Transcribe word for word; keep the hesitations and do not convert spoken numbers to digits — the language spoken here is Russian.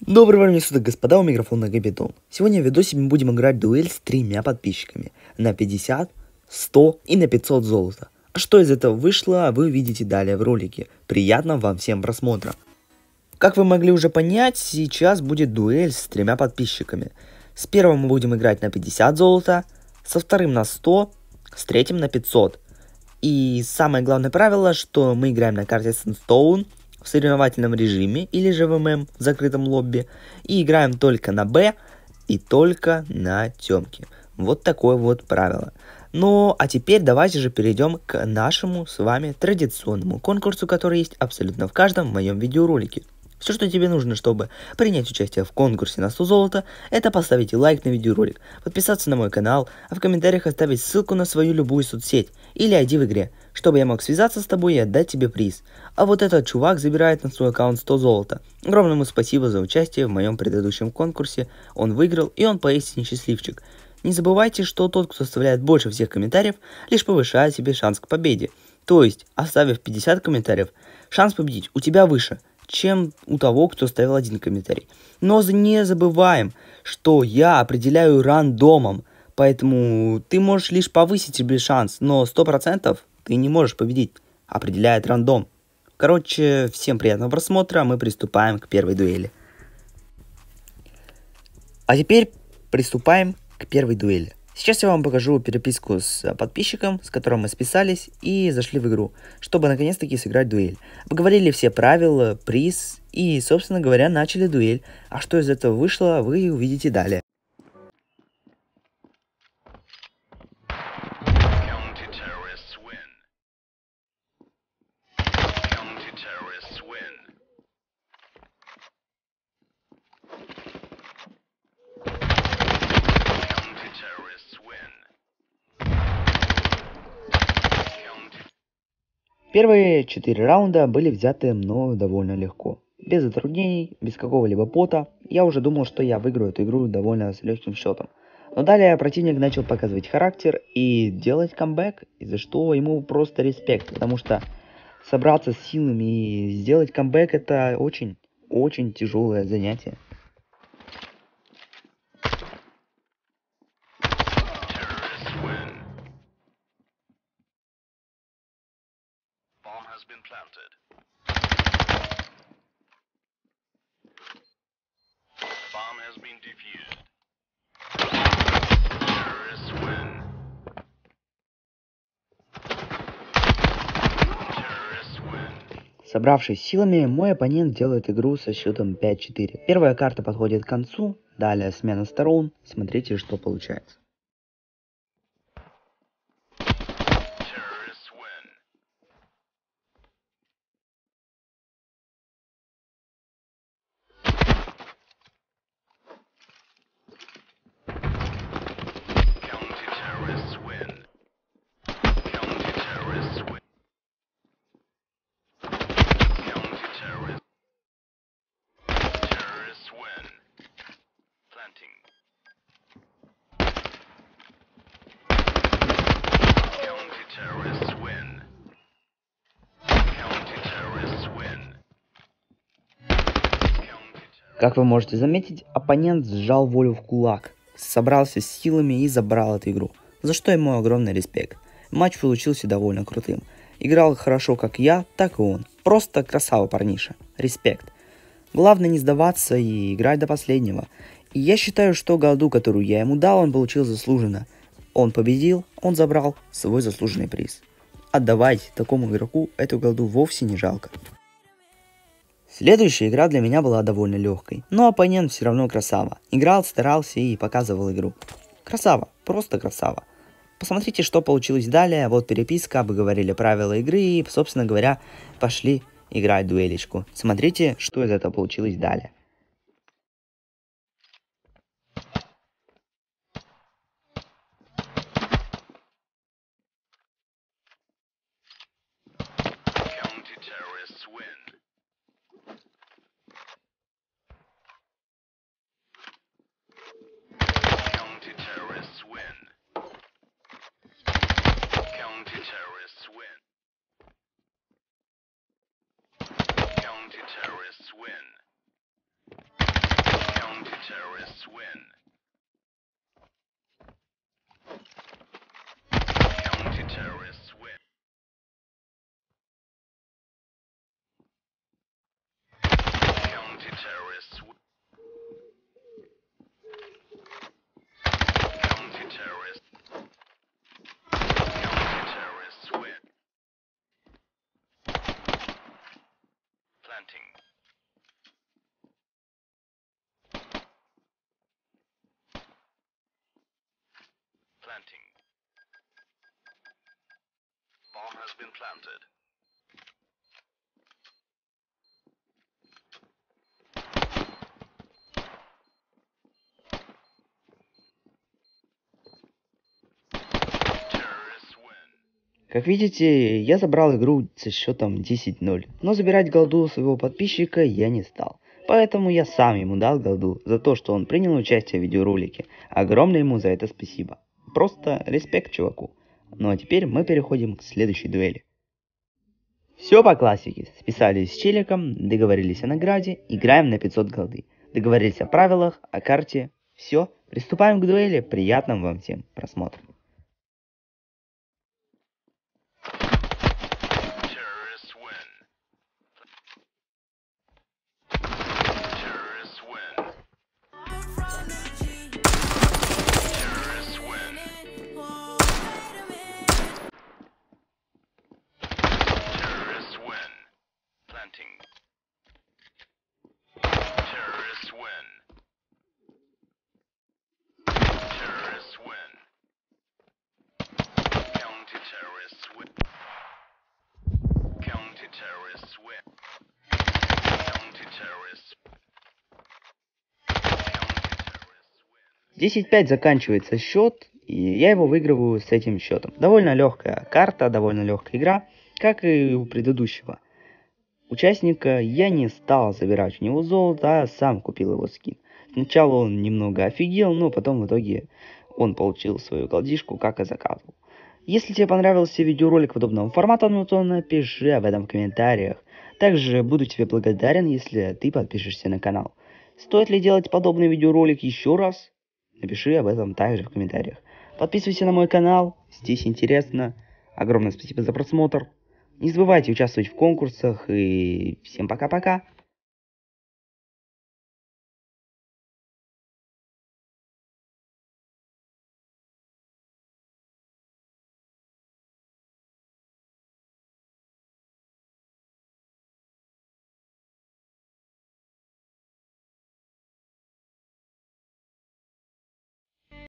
Доброго времени суток, господа, у микрофона Капитон. Сегодня в видосе мы будем играть дуэль с тремя подписчиками на пятьдесят, сто и на пятьсот золота. А что из этого вышло, вы увидите далее в ролике. Приятного вам всем просмотра. Как вы могли уже понять, сейчас будет дуэль с тремя подписчиками. С первым мы будем играть на пятьдесят золота, со вторым на сто, с третьим на пятьсот. И самое главное правило, что мы играем на карте Sandstone в соревновательном режиме или же в ММ в закрытом лобби. И играем только на Б и только на темке. Вот такое вот правило. Ну а теперь давайте же перейдем к нашему с вами традиционному конкурсу, который есть абсолютно в каждом моем видеоролике. Все, что тебе нужно, чтобы принять участие в конкурсе на сто золота, это поставить лайк на видеоролик, подписаться на мой канал, а в комментариях оставить ссылку на свою любую соцсеть или ай ди в игре, чтобы я мог связаться с тобой и отдать тебе приз. А вот этот чувак забирает на свой аккаунт сто золота. Огромное ему спасибо за участие в моем предыдущем конкурсе, он выиграл и он поистине счастливчик. Не забывайте, что тот, кто оставляет больше всех комментариев, лишь повышает себе шанс к победе. То есть, оставив пятьдесят комментариев, шанс победить у тебя выше, чем у того, кто ставил один комментарий. Но не забываем, что я определяю рандомом, поэтому ты можешь лишь повысить себе шанс, но сто процентов ты не можешь победить, определяет рандом. Короче, всем приятного просмотра, мы приступаем к первой дуэли. А теперь приступаем к первой дуэли. Сейчас я вам покажу переписку с подписчиком, с которым мы списались и зашли в игру, чтобы наконец-таки сыграть дуэль. Поговорили все правила, приз и, собственно говоря, начали дуэль. А что из этого вышло, вы увидите далее. Первые четыре раунда были взяты мною довольно легко. Без затруднений, без какого-либо пота. Я уже думал, что я выиграю эту игру довольно с легким счетом. Но далее противник начал показывать характер и делать камбэк, из-за что ему просто респект. Потому что собраться с силами и сделать камбэк — это очень-очень тяжелое занятие. Собравшись силами, мой оппонент делает игру со счетом пять-четыре. Первая карта подходит к концу, далее смена сторон, смотрите, что получается. Как вы можете заметить, оппонент сжал волю в кулак, собрался с силами и забрал эту игру, за что ему огромный респект. Матч получился довольно крутым. Играл хорошо как я, так и он. Просто красава парниша. Респект. Главное не сдаваться и играть до последнего. И я считаю, что голду, которую я ему дал, он получил заслуженно. Он победил, он забрал свой заслуженный приз. Отдавайте такому игроку эту голду, вовсе не жалко. Следующая игра для меня была довольно легкой, но оппонент все равно красава. Играл, старался и показывал игру. Красава, просто красава. Посмотрите, что получилось далее. Вот переписка, обговорили правила игры и, собственно говоря, пошли играть дуэлечку. Смотрите, что из этого получилось далее. has been planted. Как видите, я забрал игру со счетом десять ноль, но забирать голду своего подписчика я не стал. Поэтому я сам ему дал голду за то, что он принял участие в видеоролике. Огромное ему за это спасибо. Просто респект чуваку. Ну а теперь мы переходим к следующей дуэли. Все по классике. Списались с челиком, договорились о награде, играем на пятьсот голды. Договорились о правилах, о карте. Все, приступаем к дуэли. Приятного вам всем просмотра. десять пять заканчивается счет, и я его выигрываю с этим счетом. Довольно легкая карта, довольно легкая игра, как и у предыдущего участника. Я не стал забирать у него золото, а сам купил его скин. Сначала он немного офигел, но потом в итоге он получил свою голдишку, как и заказывал. Если тебе понравился видеоролик подобного формата, ну то напиши об этом в комментариях. Также буду тебе благодарен, если ты подпишешься на канал. Стоит ли делать подобный видеоролик еще раз? Напиши об этом также в комментариях. Подписывайся на мой канал, здесь интересно. Огромное спасибо за просмотр. Не забывайте участвовать в конкурсах и всем пока-пока.